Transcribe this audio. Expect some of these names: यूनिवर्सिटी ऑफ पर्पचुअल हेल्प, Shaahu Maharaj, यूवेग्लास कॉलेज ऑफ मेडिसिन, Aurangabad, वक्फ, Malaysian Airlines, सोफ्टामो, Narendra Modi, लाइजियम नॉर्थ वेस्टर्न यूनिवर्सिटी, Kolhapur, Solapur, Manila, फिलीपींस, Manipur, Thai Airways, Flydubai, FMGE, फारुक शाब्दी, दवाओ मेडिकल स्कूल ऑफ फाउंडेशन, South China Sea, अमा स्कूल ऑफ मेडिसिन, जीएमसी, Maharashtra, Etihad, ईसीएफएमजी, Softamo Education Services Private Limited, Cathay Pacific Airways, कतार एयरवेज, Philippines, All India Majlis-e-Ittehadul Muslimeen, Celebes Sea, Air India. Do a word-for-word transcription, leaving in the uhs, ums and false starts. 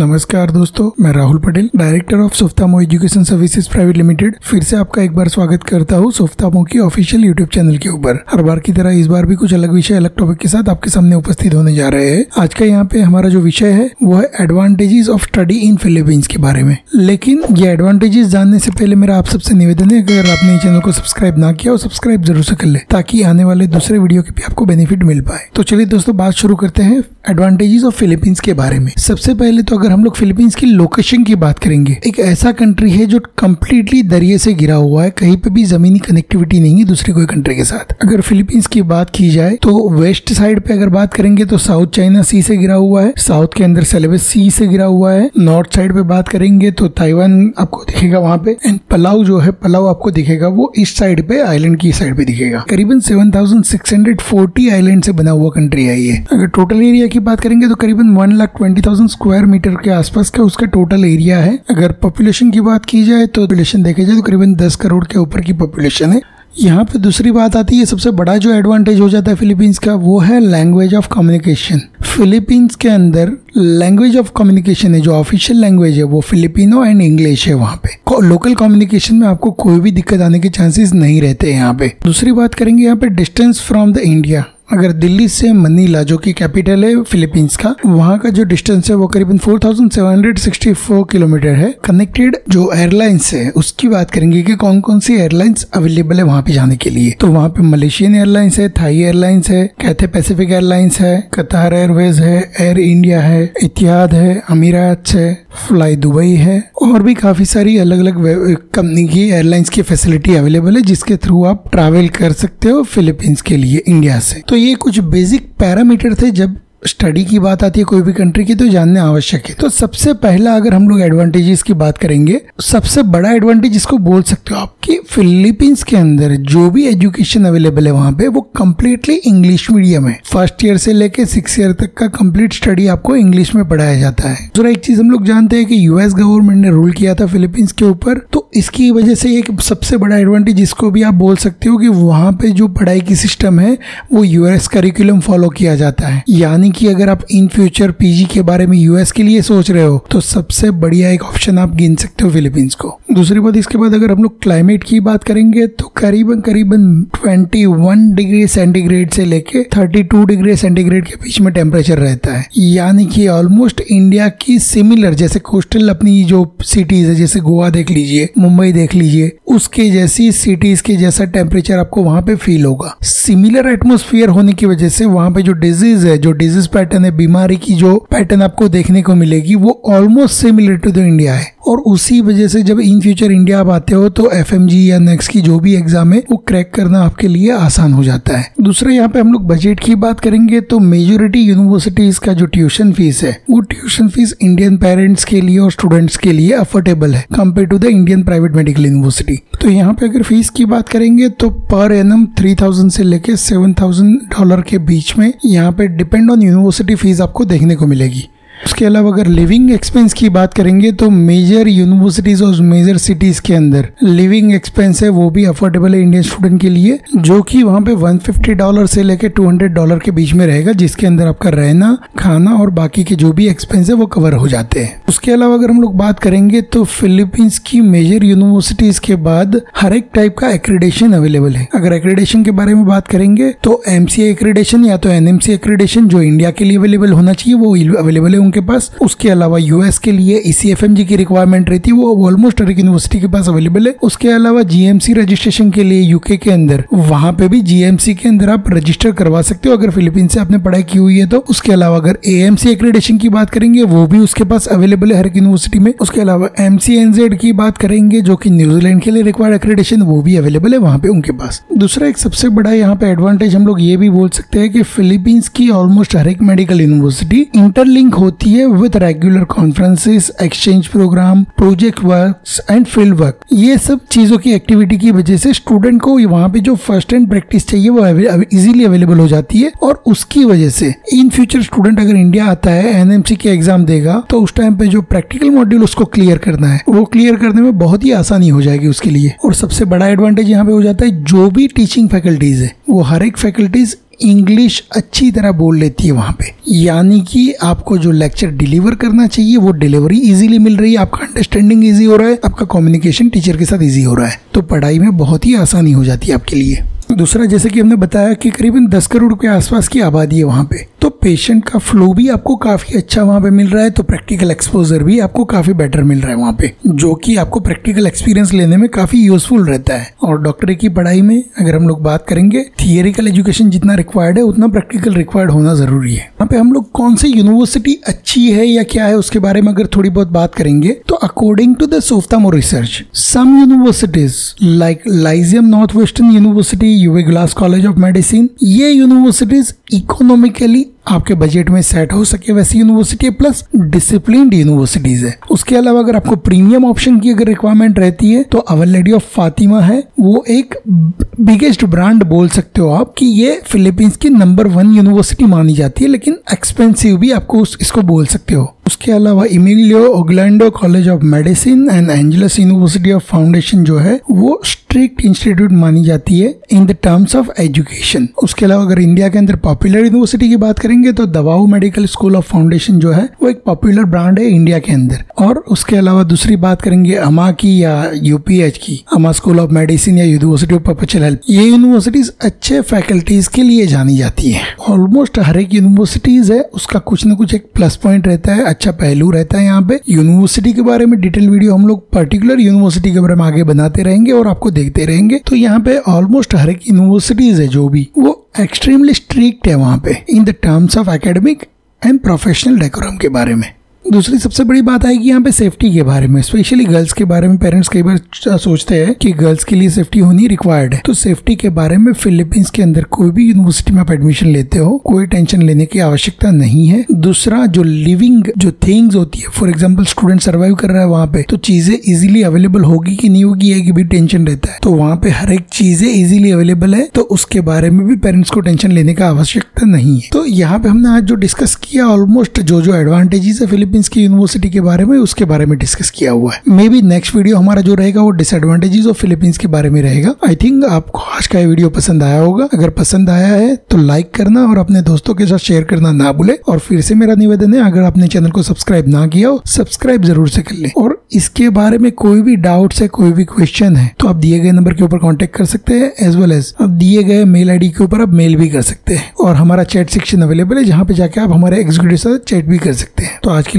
नमस्कार दोस्तों, मैं Rahul Patel, director of सोफ्टामो education services private limited, फिर से आपका एक बार स्वागत करता हूँ सोफ्टामो की ऑफिशियल यूट्यूब चैनल के ऊपर। हर बार की तरह इस बार भी कुछ अलग विषय, अलग टॉपिक के साथ आपके सामने उपस्थित होने जा रहे हैं। आज का यहाँ पे हमारा जो विषय है वो है advantages of study in फिलीपींस के बारे में। लेकिन ये एडवांटेजेस जानने से पहले मेरा आप सबसे निवेदन है, अगर आपने चैनल को सब्सक्राइब ना किया हो, सब्सक्राइब जरूर से कर ले, ताकि आने वाले दूसरे वीडियो के भी आपको बेनिफिट मिल पाए। तो चलिए दोस्तों, बात शुरू करते हैं एडवांटेजेस ऑफ फिलीपींस के बारे में। सबसे पहले तो अगर हम लोग फिलीपींस की लोकेशन की बात करेंगे, एक ऐसा कंट्री है जो कम्प्लीटली दरिये से घिरा हुआ है, कहीं पे भी जमीनी कनेक्टिविटी नहीं है दूसरी कोई कंट्री के साथ। अगर फिलीपींस की बात की जाए तो वेस्ट साइड पे अगर बात करेंगे तो साउथ चाइना सी से घिरा हुआ है, साउथ के अंदर सेलेबस सी से घिरा हुआ है। नॉर्थ साइड पे बात करेंगे तो ताइवान आपको दिखेगा वहाँ पे, एंड पलाव जो है, पलाव आपको दिखेगा वो ईस्ट साइड पे, आइलैंड की साइड पे दिखेगा। करीबन seven thousand six hundred forty island से बना हुआ कंट्री है ये। अगर टोटल एरिया की बात करेंगे तो करीबन one lakh twenty thousand square metre के आसपास का उसका टोटल एरिया है। अगर पॉपुलेशन की बात की जाए तो पॉपुलेशन देखा जाए तो करीबन दस करोड़ के ऊपर की पॉपुलेशन है। यहाँ पे दूसरी बात आती है, सबसे बड़ा जो एडवांटेज हो जाता है फिलीपींस का वो है लैंग्वेज ऑफ कम्युनिकेशन। फिलीपींस के अंदर लैंग्वेज ऑफ कम्युनिकेशन है, जो ऑफिशियल लैंग्वेज है वो फिलिपिनो एंड इंग्लिश है। वहाँ पे लोकल कम्युनिकेशन में आपको कोई भी दिक्कत आने के चांसेस नहीं रहते हैं यहाँ पे। दूसरी बात करेंगे यहाँ पे डिस्टेंस फ्रॉम द इंडिया। अगर दिल्ली से मनीला, जो कि कैपिटल है फिलीपींस का, वहाँ का जो डिस्टेंस है वो करीबन four thousand seven hundred sixty four kilometre है। कनेक्टेड जो एयरलाइंस है उसकी बात करेंगे कि कौन कौन सी एयरलाइंस अवेलेबल है वहाँ पे जाने के लिए, तो वहाँ पे मलेशियन एयरलाइंस है, थाई एयरलाइंस है, कैथे पैसिफिक एयरलाइंस है, कतार एयरवेज है, एयर इंडिया है, इतिहाद है, अमीरात है, फ्लाई दुबई है, और भी काफी सारी अलग अलग कंपनी की एयरलाइंस की फैसिलिटी अवेलेबल है, जिसके थ्रू आप ट्रैवल कर सकते हो फिलीपींस के लिए इंडिया से। तो ये कुछ बेसिक पैरामीटर थे जब स्टडी की बात आती है कोई भी कंट्री की, तो जानने आवश्यक है। तो सबसे पहला अगर हम लोग एडवांटेजेस की बात करेंगे, सबसे बड़ा एडवांटेज इसको बोल सकते हो आप कि फिलीपींस के अंदर जो भी एजुकेशन अवेलेबल है वहाँ पे वो कम्प्लीटली इंग्लिश मीडियम है। फर्स्ट ईयर से लेके सिक्स ईयर तक का कंप्लीट स्टडी आपको इंग्लिश में पढ़ाया जाता है। दूसरा, एक चीज हम लोग जानते हैं कि यूएस गवर्नमेंट ने रूल किया था फिलीपींस के ऊपर, तो इसकी वजह से एक सबसे बड़ा एडवांटेज इसको भी आप बोल सकते हो कि वहाँ पे जो पढ़ाई की सिस्टम है वो यूएस करिकुलम फॉलो किया जाता है। यानी कि अगर आप इन फ्यूचर पीजी के बारे में यूएस के लिए सोच रहे हो तो सबसे बढ़िया एक ऑप्शन आप गिन सकते हो फिलीपींस को। दूसरी बात, इसके बाद अगर हम लोग क्लाइमेट की बात करेंगे तो करीबन करीबन इक्कीस डिग्री सेंटीग्रेड से लेके बत्तीस डिग्री सेंटीग्रेड के बीच में टेम्परेचर रहता है, यानी कि ऑलमोस्ट इंडिया की सिमिलर, जैसे कोस्टल अपनी जो सिटीज है, जैसे गोवा देख लीजिए, मुंबई देख लीजिए, उसके जैसी सिटीज के जैसा टेम्परेचर आपको वहाँ पे फील होगा। सिमिलर एटमोस्फियर होने की वजह से वहाँ पे जो डिजीज है, जो डिजीज पैटर्न है, बीमारी की जो पैटर्न आपको देखने को मिलेगी वो almost similar to the India है। और उसी वजह से जब इन फ्यूचर इंडिया आप आते हो तो एफएमजी या नेक्स्ट की जो भी एग्जाम है वो क्रैक करना आपके लिए आसान हो जाता है। दूसरा, यहाँ पे हम लोग बजट की बात करेंगे तो मेजॉरिटी यूनिवर्सिटीज का जो ट्यूशन फीस है वो ट्यूशन फीस इंडियन पेरेंट्स के लिए और स्टूडेंट्स के लिए अफोर्डेबल है compare to the Indian private medical university. तो यहाँ पे अगर फीस की बात करेंगे तो पर एनम थ्री थाउजेंड से लेके सेवन थाउजेंड डॉलर के बीच में यहाँ पे डिपेंड ऑन यूनिवर्सिटी फीस आपको देखने को मिलेगी। उसके अलावा अगर लिविंग एक्सपेंस की बात करेंगे तो मेजर यूनिवर्सिटीज और मेजर सिटीज के अंदर लिविंग एक्सपेंस है वो भी अफोर्डेबल है इंडियन स्टूडेंट के लिए, जो कि वहाँ पे एक सौ पचास डॉलर से लेके दो सौ डॉलर के बीच में रहेगा, जिसके अंदर आपका रहना, खाना और बाकी के जो भी एक्सपेंस है वो कवर हो जाते हैं। उसके अलावा अगर हम लोग बात करेंगे तो फिलीपींस की मेजर यूनिवर्सिटीज के बाद हर एक टाइप का एक्रीडेशन अवेलेबल है। अगर एक्रीडेशन के बारे में बात करेंगे तो एमसीए एक्रीडेशन या तो एनएमसी एक्रीडेशन जो इंडिया के लिए अवेलेबल होना चाहिए वो अवेलेबल है के पास। उसके अलावा यूएस के लिए ईसीएफएमजी की रिक्वायरमेंट रहती है, वो ऑलमोस्ट हर एक यूनिवर्सिटी के पास अवेलेबल है। उसके अलावा जीएमसी रजिस्ट्रेशन के लिए यूके के अंदर, वहां पे भी जीएमसी के अंदर आप रजिस्टर करवा सकते हो अगर फिलीपीन से आपने पढ़ाई की हुई है तो। उसके अलावा अगर एएमसी एक्रीडेशन की बात करेंगे वो भी उसके पास अवेलेबल है हर एक यूनिवर्सिटी में। उसके अलावा एमसीएनजेड की बात करेंगे जो की न्यूजीलैंड के लिए रिक्वायर्ड एक्रीडेशन, वो भी अवेलेबल है वहां पे उनके पास। दूसरा, एक सबसे बड़ा यहाँ पे एडवांटेज हम लोग ये भी बोल सकते हैं कि फिलीपींस की ऑलमोस्ट हर एक मेडिकल यूनिवर्सिटी इंटरलिंक होती है with regular conferences, exchange program, project works and field work. ये सब चीजों की एक्टिविटी की वजह से स्टूडेंट को वहाँ पे जो फर्स्ट हैंड प्रैक्टिस चाहिए वो इजीली अवेलेबल हो जाती है, और उसकी वजह से इन फ्यूचर स्टूडेंट अगर इंडिया आता है एनएमसी के एग्जाम देगा तो उस टाइम पे जो प्रैक्टिकल मॉड्यूल उसको क्लियर करना है वो क्लियर करने में बहुत ही आसानी हो जाएगी उसके लिए। और सबसे बड़ा एडवांटेज यहाँ पे हो जाता है जो भी टीचिंग फैकल्टीज है वो हर एक फैकल्टीज इंग्लिश अच्छी तरह बोल लेती है वहाँ पे, यानी कि आपको जो लेक्चर डिलीवर करना चाहिए वो डिलीवरी इजीली मिल रही है, आपका अंडरस्टैंडिंग इजी हो रहा है, आपका कम्युनिकेशन टीचर के साथ इजी हो रहा है, तो पढ़ाई में बहुत ही आसानी हो जाती है आपके लिए। दूसरा, जैसे कि हमने बताया कि करीबन दस करोड़ के आसपास की आबादी है वहाँ पे, तो पेशेंट का फ्लो भी आपको काफी अच्छा वहाँ पे मिल रहा है, तो प्रैक्टिकल एक्सपोजर भी आपको काफी बेटर मिल रहा है वहाँ पे, जो कि आपको प्रैक्टिकल एक्सपीरियंस लेने में काफी यूजफुल रहता है। और डॉक्टरी की पढ़ाई में अगर हम लोग बात करेंगे, थियोरिकल एजुकेशन जितना रिक्वायर्ड है उतना प्रैक्टिकल रिक्वायर्ड होना जरूरी है। यहाँ पे हम लोग कौन सी यूनिवर्सिटी अच्छी है या क्या है उसके बारे में अगर थोड़ी बहुत बात करेंगे, तो according to the सोफ्टामो research, some universities like लाइजियम नॉर्थ वेस्टर्न यूनिवर्सिटी, यूवेग्लास कॉलेज ऑफ मेडिसिन, ये यूनिवर्सिटीज इकोनॉमिकली आपके बजट में सेट हो सके वैसी यूनिवर्सिटी है, प्लस डिसिप्लिन्ड यूनिवर्सिटीज है। उसके अलावा अगर आपको प्रीमियम ऑप्शन की अगर रिक्वायरमेंट रहती है, तो अवर लेडी ऑफ फातिमा है, वो एक बिगेस्ट ब्रांड बोल सकते हो आप कि ये फिलीपींस की नंबर वन यूनिवर्सिटी मानी जाती है, लेकिन एक्सपेंसिव भी आपको इसको बोल सकते हो। उसके अलावा Emilio Aguinaldo college of medicine and Angeles university of foundation जो है वो स्ट्रिक्ट इंस्टीट्यूट मानी जाती है in the terms of education. उसके अलावा अगर इंडिया के अंदर पॉपुलर यूनिवर्सिटी की बात करेंगे, तो दवाओ मेडिकल स्कूल ऑफ फाउंडेशन जो है वो एक पॉपुलर ब्रांड है इंडिया के अंदर। और उसके अलावा दूसरी बात करेंगे अमा की या यूपीएच की, अमा स्कूल ऑफ मेडिसिन या यूनिवर्सिटी ऑफ पर्पचुअल हेल्प, ये यूनिवर्सिटीज अच्छे फैकल्टीज के लिए जानी जाती है। ऑलमोस्ट हर एक यूनिवर्सिटीज है उसका कुछ न कुछ एक प्लस पॉइंट रहता है, अच्छा पहलू रहता है। यहाँ पे यूनिवर्सिटी के बारे में डिटेल वीडियो हम लोग पर्टिकुलर यूनिवर्सिटी के बारे में आगे बनाते रहेंगे और आपको देखते रहेंगे। तो यहाँ पे ऑलमोस्ट हर एक यूनिवर्सिटीज है जो भी, वो एक्सट्रीमली स्ट्रिक्ट है वहाँ पे in the terms of academic and professional decorum के बारे में। दूसरी सबसे बड़ी बात आएगी यहाँ पे सेफ्टी के बारे में, स्पेशली गर्ल्स के बारे में। पेरेंट्स कई बार सोचते हैं कि गर्ल्स के लिए सेफ्टी होनी रिक्वायर्ड है, तो सेफ्टी के बारे में फिलीपींस के अंदर कोई भी यूनिवर्सिटी में आप एडमिशन लेते हो, कोई टेंशन लेने की आवश्यकता नहीं है। दूसरा, जो लिविंग जो थिंग्स होती है, फॉर एग्जाम्पल स्टूडेंट सर्वाइव कर रहा है वहाँ पे, तो चीजें इजिली अवेलेबल होगी कि नहीं होगी ये भी टेंशन रहता है, तो वहाँ पे हर एक चीजें इजिली अवेलेबल है, तो उसके बारे में भी पेरेंट्स को टेंशन लेने का आवश्यकता नहीं है। तो यहाँ पे हमने आज जो डिस्कस किया, ऑलमोस्ट जो जो एडवांटेजेस है फिलीपींस की यूनिवर्सिटी के बारे में उसके बारे में डिस्कस किया हुआ है। मे बी नेक्स्ट वीडियो हमारा जो रहेगा वो डिसएडवांटेजेस ऑफ फिलीपींस के बारे में रहेगा। आई थिंक आपको आज का ये वीडियो पसंद आया होगा, अगर पसंद आया है तो लाइक करना और अपने दोस्तों के साथ शेयर करना ना भूले। और फिर से मेरा निवेदन है, अगर आपने चैनल को सब्सक्राइब ना किया हो, सब्सक्राइब जरूर से कर ले। और इसके बारे में कोई भी डाउट्स है, कोई भी क्वेश्चन है, तो आप दिए गए नंबर के ऊपर कॉन्टेक्ट कर सकते हैं, एज वेल एज आप दिए गए मेल आईडी के ऊपर आप मेल भी कर सकते हैं। और हमारा चैट सेक्शन अवेलेबल है, जहाँ पे जाके आप हमारे एग्जीक्यूटिव के साथ चैट भी कर सकते हैं। तो आज के